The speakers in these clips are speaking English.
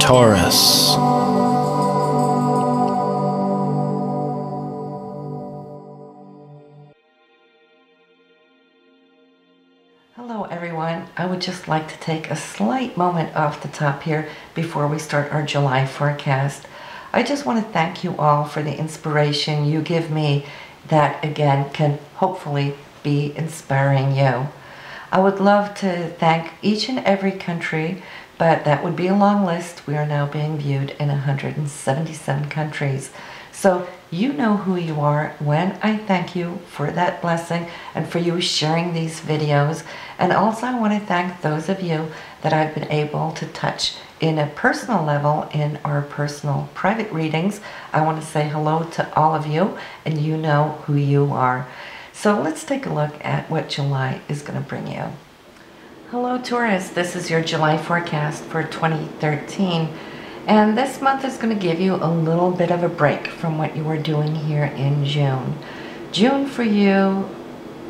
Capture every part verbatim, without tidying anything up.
Taurus. Hello everyone, I would just like to take a slight moment off the top here before we start our July forecast. I just want to thank you all for the inspiration you give me that again can hopefully be inspiring you. I would love to thank each and every country, but that would be a long list. We are now being viewed in one hundred seventy-seven countries. So you know who you are when I thank you for that blessing and for you sharing these videos. And also I want to thank those of you that I've been able to touch in a personal level in our personal private readings. I want to say hello to all of you, and you know who you are. So let's take a look at what July is going to bring you. Hello Taurus, this is your July forecast for twenty thirteen. And this month is going to give you a little bit of a break from what you were doing here in June. June for you,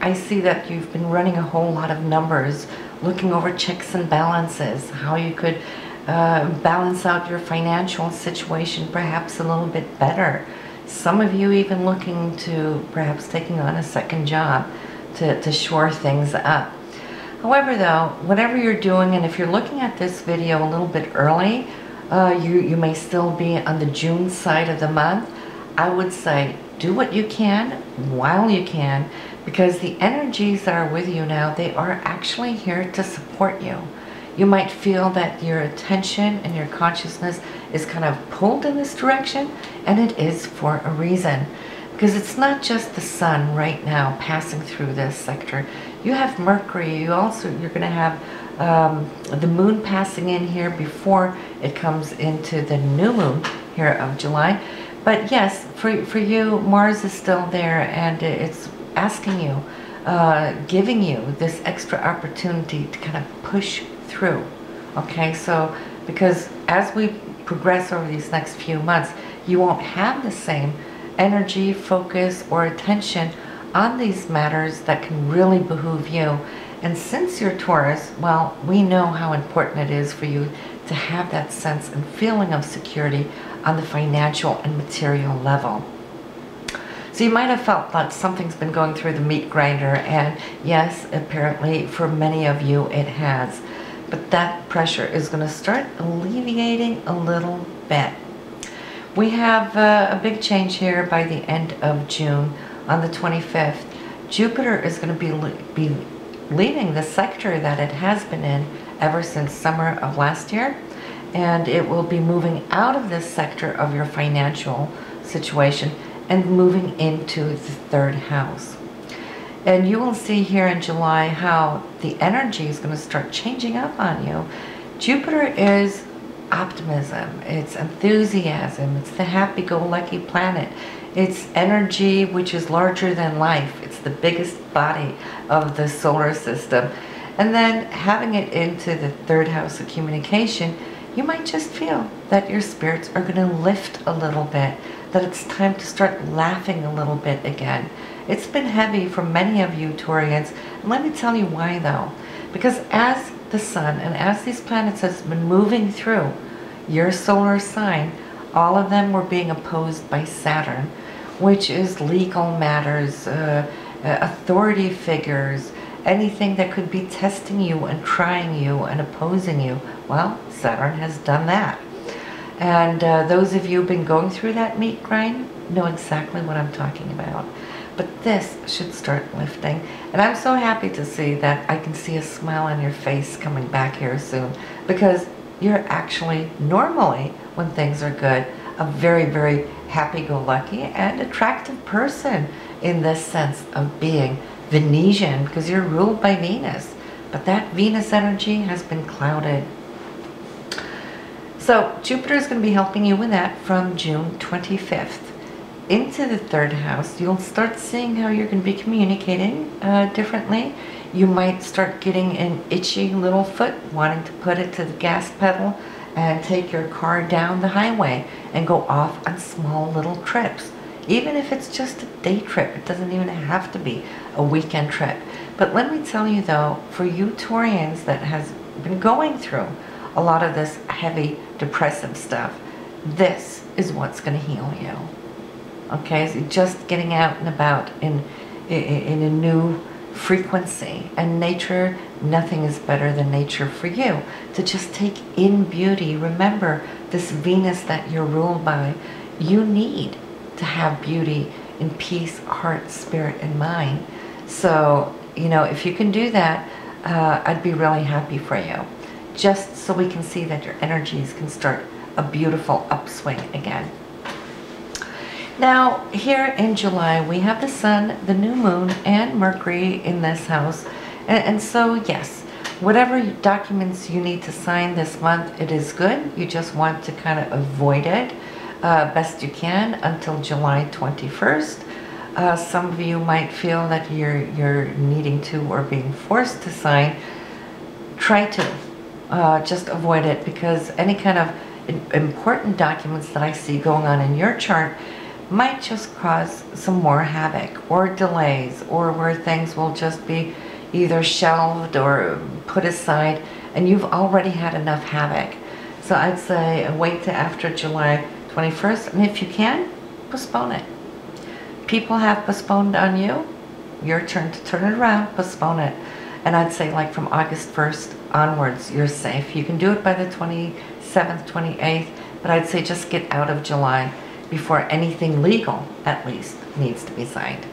I see that you've been running a whole lot of numbers, looking over checks and balances, how you could uh, balance out your financial situation perhaps a little bit better. Some of you even looking to perhaps taking on a second job to, to shore things up. However though, whatever you're doing, and if you're looking at this video a little bit early, Uh, you, you may still be on the June side of the month. I would say do what you can while you can, because the energies that are with you now, they are actually here to support you. You might feel that your attention and your consciousness is kind of pulled in this direction, and it is for a reason. Because it's not just the sun right now passing through this sector. You have Mercury, you also, you're going to have Um, the moon passing in here before it comes into the new moon here of July. But yes, for, for you, Mars is still there, and it's asking you, uh, giving you this extra opportunity to kind of push through. Okay, so because as we progress over these next few months, you won't have the same energy, focus, or attention on these matters that can really behoove you. And since you're Taurus, well, we know how important it is for you to have that sense and feeling of security on the financial and material level. So you might have felt that something's been going through the meat grinder, and yes, apparently for many of you it has. But that pressure is going to start alleviating a little bit. We have uh, a big change here by the end of June. On the twenty-fifth, Jupiter is going to be... be leaving the sector that it has been in ever since summer of last year, and it will be moving out of this sector of your financial situation and moving into the third house. And you will see here in July how the energy is going to start changing up on you. Jupiter is optimism, it's enthusiasm, it's the happy-go-lucky planet. It's energy which is larger than life. It's the biggest body of the solar system. And then having it into the third house of communication, you might just feel that your spirits are going to lift a little bit, that it's time to start laughing a little bit again. It's been heavy for many of you Taurians, and let me tell you why though. Because as the sun and as these planets have been moving through your solar sign, all of them were being opposed by Saturn, which is legal matters, uh, authority figures, anything that could be testing you and trying you and opposing you. Well, Saturn has done that. And uh, those of you who've been going through that meat grind know exactly what I'm talking about. But this should start lifting. And I'm so happy to see that I can see a smile on your face coming back here soon, because you're actually normally, when things are good, a very, very happy-go-lucky and attractive person in this sense of being Venetian, because you're ruled by Venus. But that Venus energy has been clouded. So Jupiter is going to be helping you with that from June twenty-fifth. Into the third house, you'll start seeing how you're going to be communicating uh, differently. You might start getting an itchy little foot, wanting to put it to the gas pedal and take your car down the highway and go off on small little trips. Even if it's just a day trip, it doesn't even have to be a weekend trip. But let me tell you though, for you Taurians that has been going through, a lot of this heavy depressive stuff, this is what's going to heal you. Okay, so just getting out and about in, in, in a new frequency. And nature, nothing is better than nature for you. To just take in beauty. Remember, this Venus that you're ruled by, you need to have beauty in peace, heart, spirit, and mind. So, you know, if you can do that, uh, I'd be really happy for you. Just so we can see that your energies can start a beautiful upswing again. Now, here in July, we have the Sun, the New Moon, and Mercury in this house. And, and so, yes, whatever documents you need to sign this month, it is good. You just want to kind of avoid it uh, best you can until July twenty-first. Uh, some of you might feel that you're, you're needing to or being forced to sign. Try to. Uh, just avoid it, because any kind of important documents that I see going on in your chart might just cause some more havoc or delays, or where things will just be either shelved or put aside, and you've already had enough havoc. So I'd say wait till after July twenty-first, and if you can, postpone it. People have postponed on you, your turn to turn it around, postpone it. And I'd say like from August first onwards, you're safe. You can do it by the twenty-seventh, twenty-eighth, but I'd say just get out of July before anything legal, at least, needs to be signed.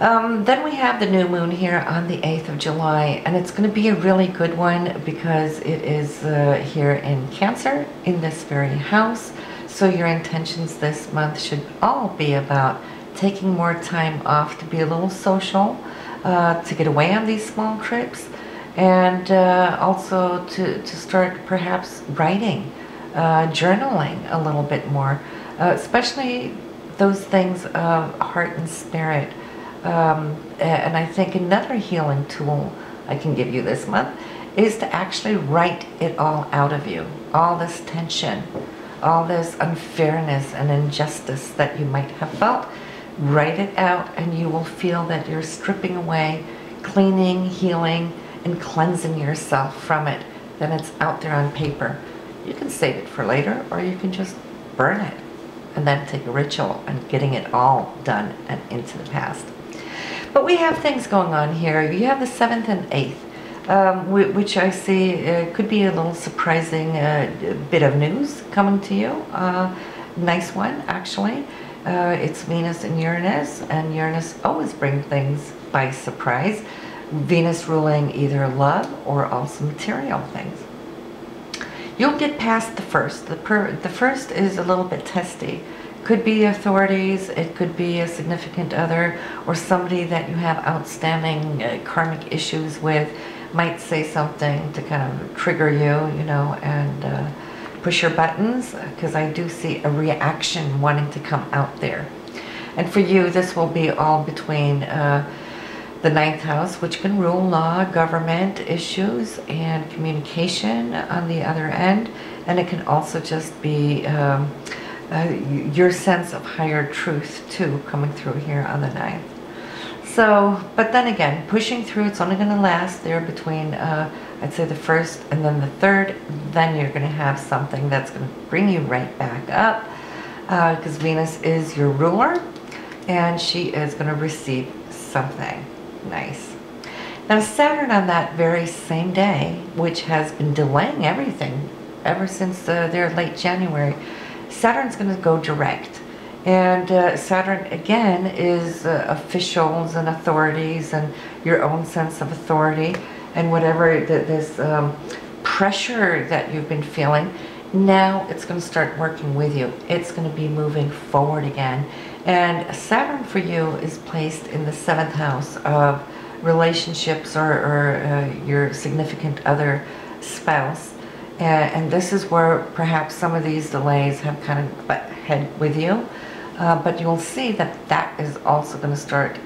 Um, then we have the new moon here on the eighth of July, and it's going to be a really good one because it is uh, here in Cancer, in this very house. So your intentions this month should all be about taking more time off to be a little social, Uh, to get away on these small trips, and uh, also to, to start perhaps writing, uh, journaling a little bit more, uh, especially those things of heart and spirit. Um, and I think another healing tool I can give you this month is to actually write it all out of you, all this tension, all this unfairness and injustice that you might have felt. Write it out, and you will feel that you're stripping away, cleaning, healing, and cleansing yourself from it. Then it's out there on paper. You can save it for later, or you can just burn it and then take a ritual and getting it all done and into the past. But we have things going on here. You have the seventh and eighth, um, which I see uh, could be a little surprising uh, bit of news coming to you. Uh, nice one, actually. Uh, it's Venus and Uranus, and Uranus always brings things by surprise. Venus ruling either love or also material things. You'll get past the first. The, per the first is a little bit testy. Could be authorities, it could be a significant other, or somebody that you have outstanding uh, karmic issues with might say something to kind of trigger you, you know, and... Uh, push your buttons, because I do see a reaction wanting to come out there. And for you, this will be all between uh, the ninth house, which can rule law, government issues, and communication on the other end. And it can also just be um, uh, your sense of higher truth, too, coming through here on the ninth. So, but then again, pushing through, it's only going to last there between... Uh, I'd say the first and then the third, then you're going to have something that's going to bring you right back up, because uh, Venus is your ruler, and she is going to receive something nice. Now Saturn on that very same day, which has been delaying everything ever since uh, their late January, Saturn's going to go direct. And uh, Saturn, again, is uh, officials and authorities and your own sense of authority. And whatever the, this um, pressure that you've been feeling, now it's going to start working with you. It's going to be moving forward again. And Saturn for you is placed in the seventh house of relationships, or, or uh, your significant other, spouse. And, and this is where perhaps some of these delays have kind of butt head with you. Uh, but you'll see that that is also going to start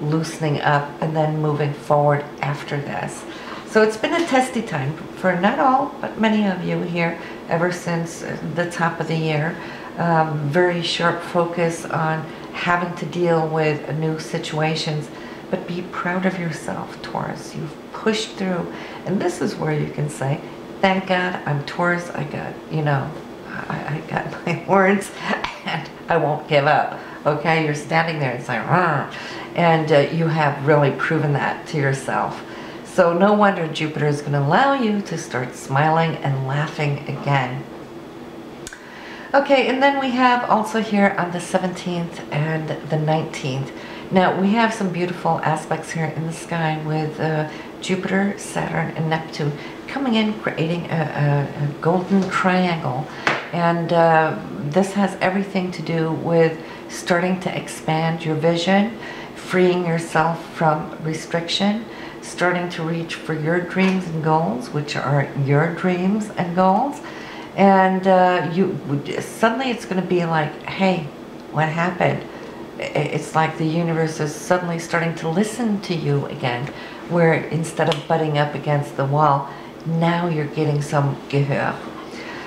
loosening up and then moving forward after this. So it's been a testy time for not all, but many of you here ever since the top of the year. Um, very sharp focus on having to deal with new situations, but be proud of yourself, Taurus. You've push through. And this is where you can say, thank God I'm Taurus. I got, you know, I, I got my horns and I won't give up. Okay, you're standing there and saying, Rrr. and uh, you have really proven that to yourself. So no wonder Jupiter is going to allow you to start smiling and laughing again. Okay, and then we have also here on the seventeenth and the nineteenth. Now we have some beautiful aspects here in the sky with uh, Jupiter, Saturn, and Neptune coming in, creating a, a, a golden triangle. And uh, this has everything to do with starting to expand your vision, freeing yourself from restriction, starting to reach for your dreams and goals, which are your dreams and goals. And uh, you suddenly it's going to be like, hey, what happened? It's like the universe is suddenly starting to listen to you again, where instead of butting up against the wall, now you're getting some give up.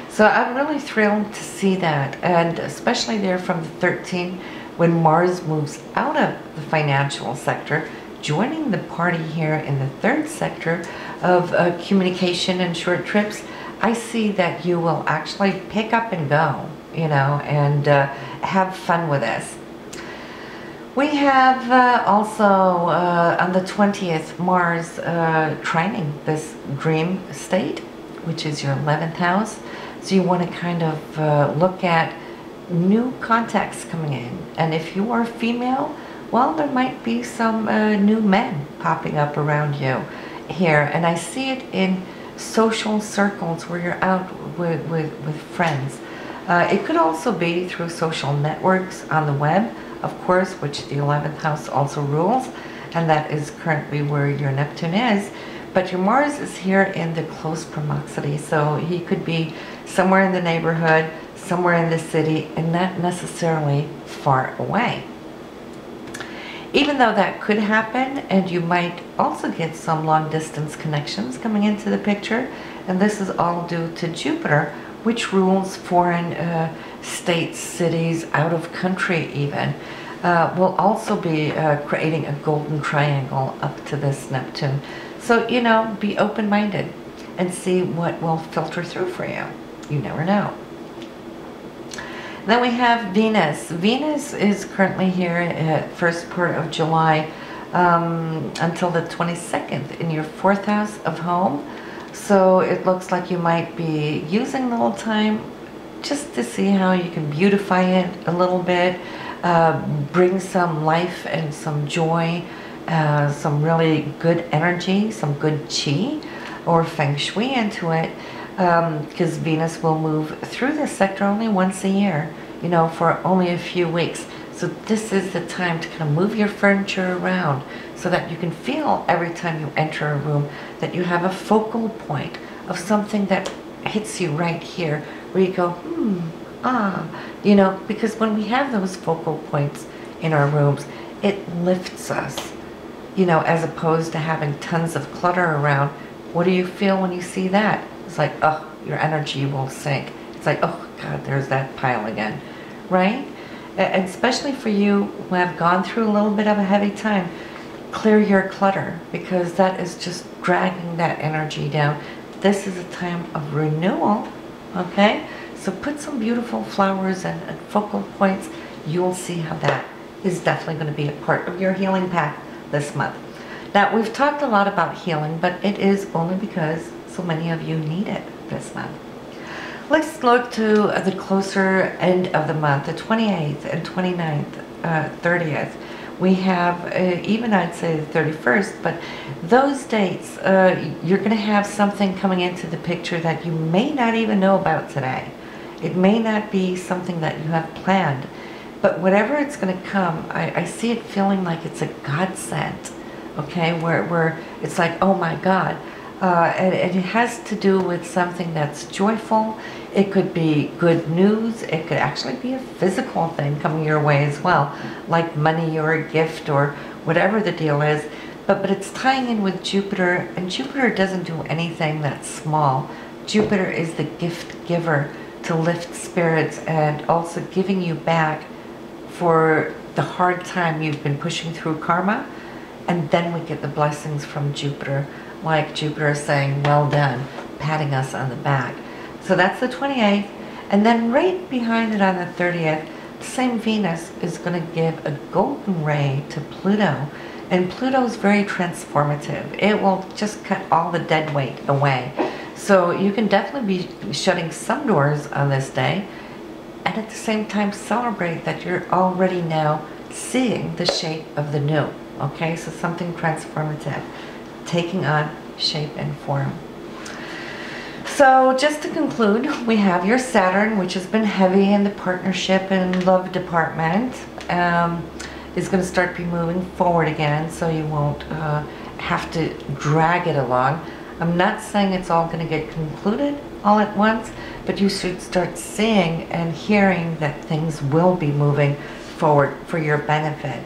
So I'm really thrilled to see that, and especially there from the thirteenth, when Mars moves out of the financial sector, joining the party here in the third sector of uh, communication and short trips. I see that you will actually pick up and go, you know, and uh, have fun with this. We have uh, also uh, on the twentieth, Mars uh, trining this dream state, which is your eleventh house. So you want to kind of uh, look at new contacts coming in. And if you are female, well, there might be some uh, new men popping up around you here. And I see it in social circles where you're out with, with, with friends. Uh, it could also be through social networks on the web, of course, which the eleventh house also rules, and that is currently where your Neptune is. But your Mars is here in the close proximity, so he could be somewhere in the neighborhood, somewhere in the city, and not necessarily far away. Even though that could happen, and you might also get some long-distance connections coming into the picture, and this is all due to Jupiter, which rules foreign uh, states, cities, out of country even, uh, will also be uh, creating a golden triangle up to this Neptune. So, you know, be open-minded and see what will filter through for you. You never know. Then we have Venus. Venus is currently here at first part of July um, until the twenty-second in your fourth house of home. So it looks like you might be using the whole time just to see how you can beautify it a little bit, uh, bring some life and some joy, uh, some really good energy, some good chi or feng shui into it, because um, Venus will move through this sector only once a year, you know, for only a few weeks. So this is the time to kind of move your furniture around so that you can feel every time you enter a room that you have a focal point of something that hits you right here, where you go, hmm, ah, you know, because when we have those focal points in our rooms, it lifts us, you know, as opposed to having tons of clutter around. What do you feel when you see that? It's like, oh, your energy will sink. It's like, oh, God, there's that pile again, right? And especially for you who have gone through a little bit of a heavy time, clear your clutter, because that is just dragging that energy down. This is a time of renewal, okay? So put some beautiful flowers and, and focal points. You'll see how that is definitely going to be a part of your healing path this month. Now, we've talked a lot about healing, but it is only because so many of you need it this month. Let's look to the closer end of the month, the twenty-eighth and twenty-ninth, uh, thirtieth. We have uh, even, I'd say, the thirty-first, but those dates, uh, you're going to have something coming into the picture that you may not even know about today. It may not be something that you have planned, but whatever it's going to come, I, I see it feeling like it's a godsend, okay, where, where it's like, oh my God. Uh, and it has to do with something that's joyful. It could be good news. It could actually be a physical thing coming your way as well, like money or a gift or whatever the deal is. But, but it's tying in with Jupiter, and Jupiter doesn't do anything that's small. Jupiter is the gift giver to lift spirits and also giving you back for the hard time you've been pushing through karma. And then we get the blessings from Jupiter like Jupiter saying, well done, patting us on the back. So that's the twenty-eighth. And then right behind it on the thirtieth, same Venus is going to give a golden ray to Pluto. And Pluto's very transformative. It will just cut all the dead weight away. So you can definitely be shutting some doors on this day, and at the same time celebrate that you're already now seeing the shape of the new. Okay, so something transformative, taking on shape and form. So just to conclude, we have your Saturn, which has been heavy in the partnership and love department, um, is going to start be moving forward again, so you won't uh, have to drag it along. I'm not saying it's all going to get concluded all at once, but you should start seeing and hearing that things will be moving forward for your benefit.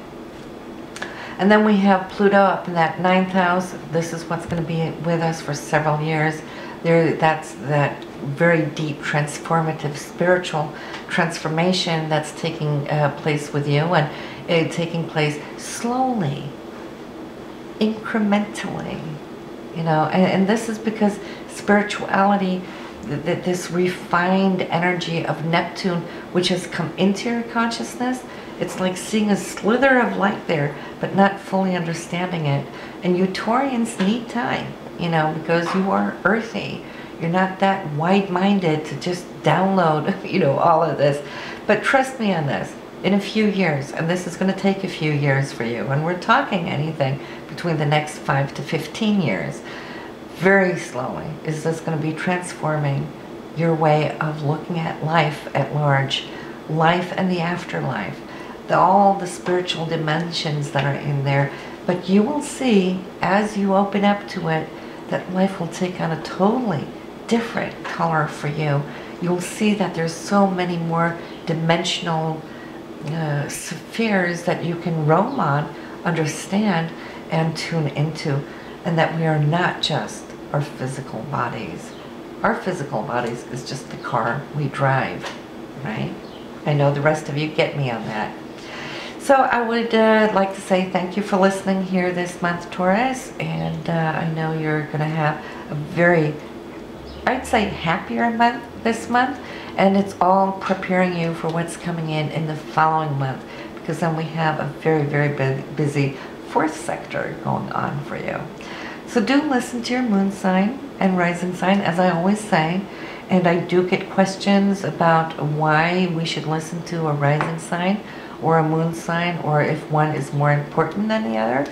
And then we have Pluto up in that ninth house. This is what's going to be with us for several years. There, that's that very deep, transformative, spiritual transformation that's taking uh, place with you, and uh, taking place slowly, incrementally. You know, and, and this is because spirituality, th th this refined energy of Neptune, which has come into your consciousness, it's like seeing a slither of light there, but not fully understanding it. And you Taurians need time, you know, because you are earthy. You're not that wide-minded to just download, you know, all of this. But trust me on this, in a few years, and this is going to take a few years for you, and we're talking anything between the next five to fifteen years, very slowly, is this going to be transforming your way of looking at life at large, life and the afterlife, the, all the spiritual dimensions that are in there. But you will see, as you open up to it, that life will take on a totally different color for you. You'll see that there's so many more dimensional uh, spheres that you can roam on, understand, and tune into, and that we are not just our physical bodies. Our physical bodies is just the car we drive, right? I know the rest of you get me on that. So I would uh, like to say thank you for listening here this month, Taurus, and uh, I know you're going to have a very, I'd say, happier month this month, and it's all preparing you for what's coming in in the following month, because then we have a very, very bu busy fourth sector going on for you. So do listen to your moon sign and rising sign, as I always say. And I do get questions about why we should listen to a rising sign or a moon sign, or if one is more important than the other.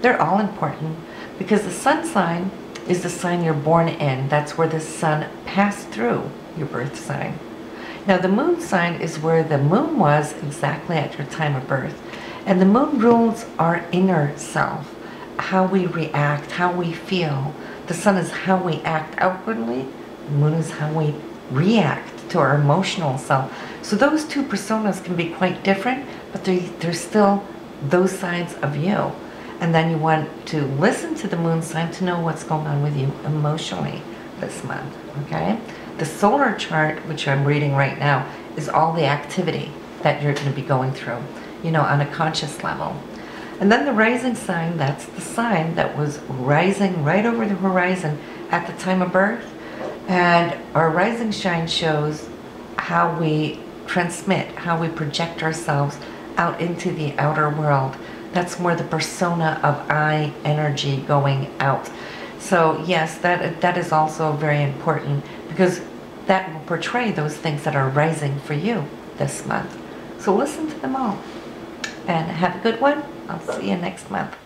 They're all important, because the sun sign is the sign you're born in. That's where the sun passed through your birth sign. Now the moon sign is where the moon was exactly at your time of birth. And the moon rules our inner self, how we react, how we feel. The sun is how we act outwardly. The moon is how we react to our emotional self. So those two personas can be quite different, but they, they're still those sides of you. And then you want to listen to the moon sign to know what's going on with you emotionally this month, okay? The solar chart, which I'm reading right now, is all the activity that you're going to be going through, you know, on a conscious level. And then the rising sign, that's the sign that was rising right over the horizon at the time of birth. And our rising sign shows how we transmit, how we project ourselves out into the outer world. That's more the persona of I energy going out. So yes, that that is also very important, because that will portray those things that are rising for you this month. So listen to them all. And have a good one. I'll see you next month.